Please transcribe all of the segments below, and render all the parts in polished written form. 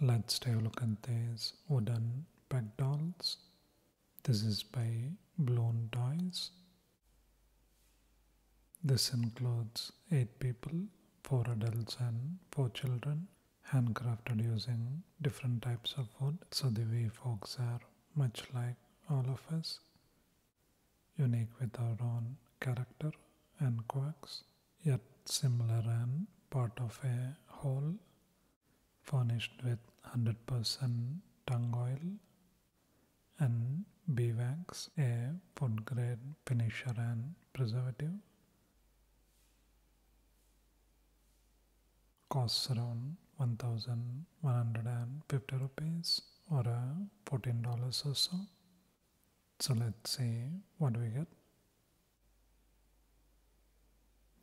Let's take a look at these wooden pet dolls. This is by Bloon Toys. This includes 8 people, 4 adults and 4 children, handcrafted using different types of wood, so the wee folks are much like all of us, unique with our own character and quirks, yet similar and part of a whole, furnished with 100% tung oil and beeswax, a food grade finisher and preservative. Costs around 1,150 rupees or $14 or so. So let's see what we get.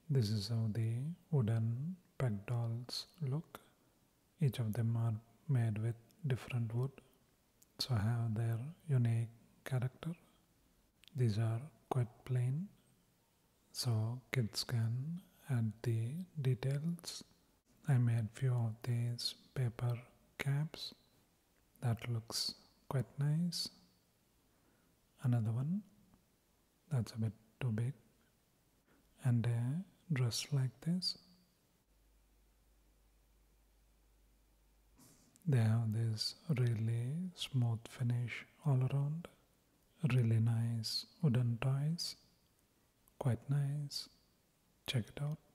This is how the wooden pet dolls look. Each of them are made with different wood, so have their unique character. These are quite plain, so kids can add the details. I made few of these paper caps. That looks quite nice. Another one, that's a bit too big. And a dress like this. They have this really smooth finish all around. Really nice wooden toys. Quite nice. Check it out.